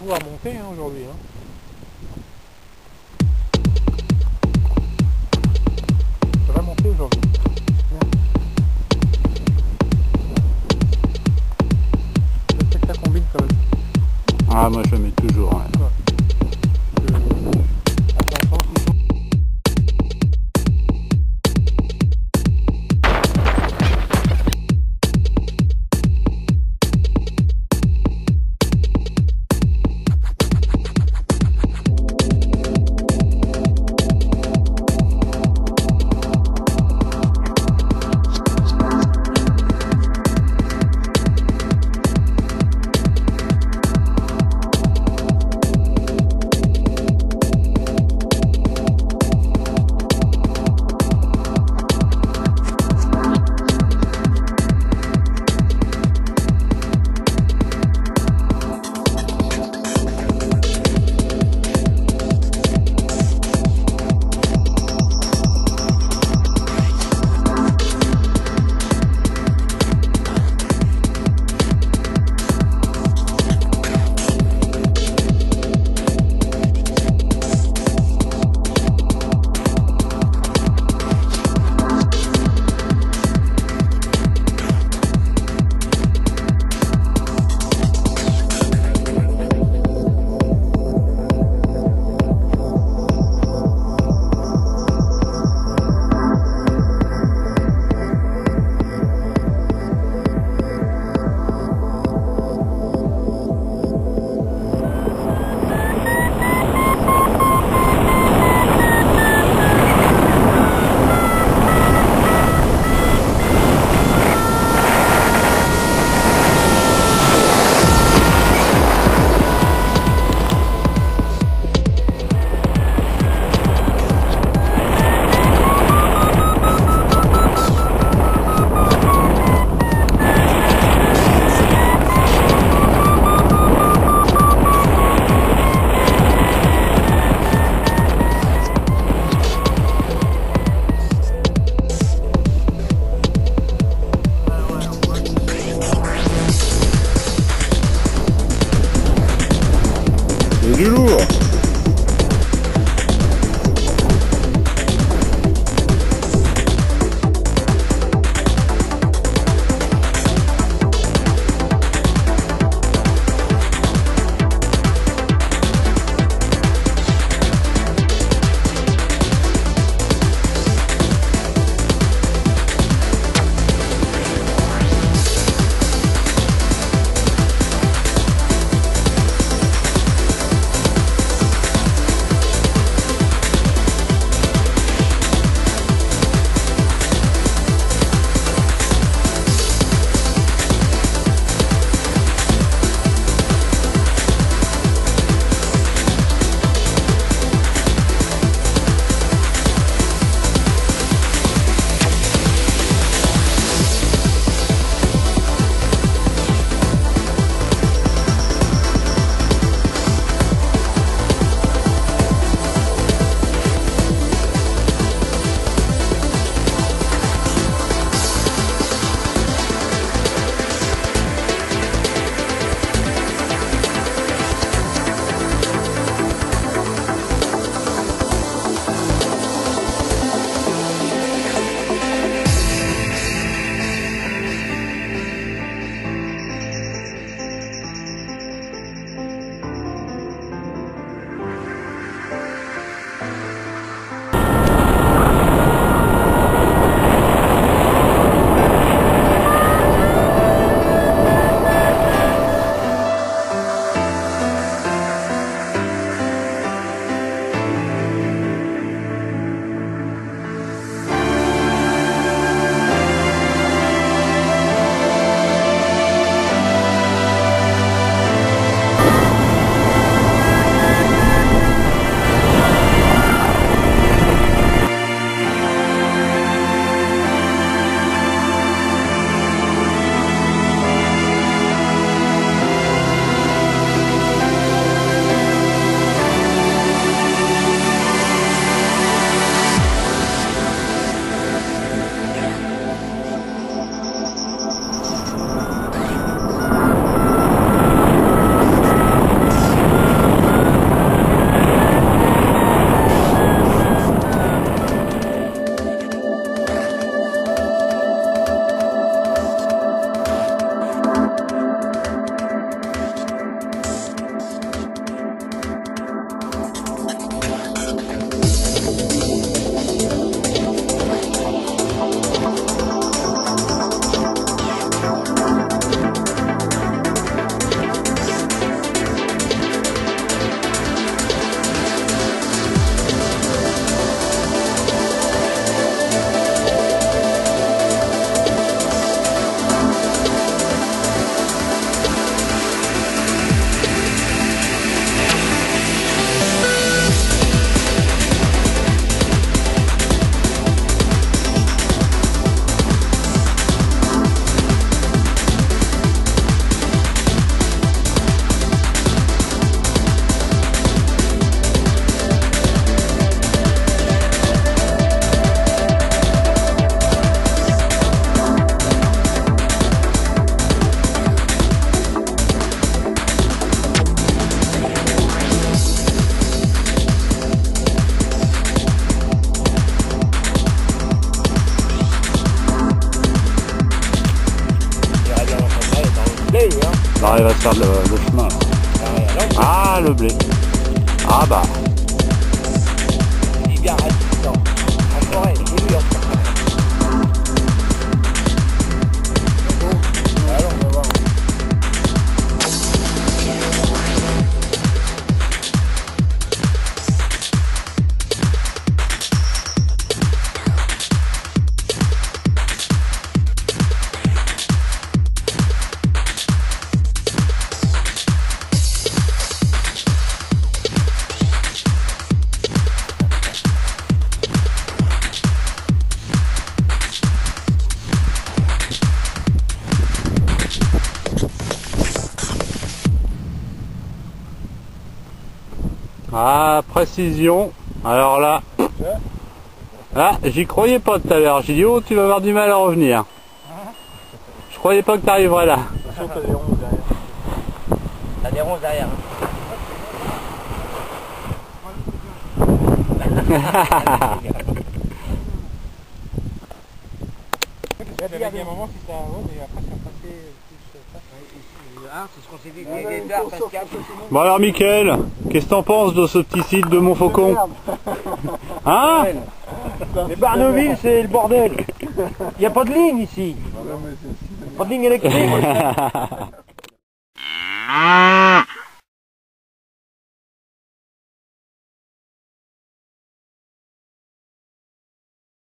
tout à monter hein, aujourd'hui. Hein. Ça va monter aujourd'hui. Je sais que ça combine quand même. Ah, moi je mets toujours. Hein. Ouais. Du lourd. arrive à faire le chemin. Ah, le blé. Ah bah. Ah, précision. Alors là, j'y croyais pas tout à l'heure. J'ai dit, oh, tu vas avoir du mal à revenir. Je croyais pas que tu arriverais là. T'as des ronces derrière. Il y avait un moment qui s'est arrosé et après ça passait plus ça. Bon alors Mickaël, qu'est-ce que t'en penses de ce petit site de Montfaucon? Hein? Mais Barneville c'est le bordel. Il n'y a pas de ligne ici. Pas de ligne électrique.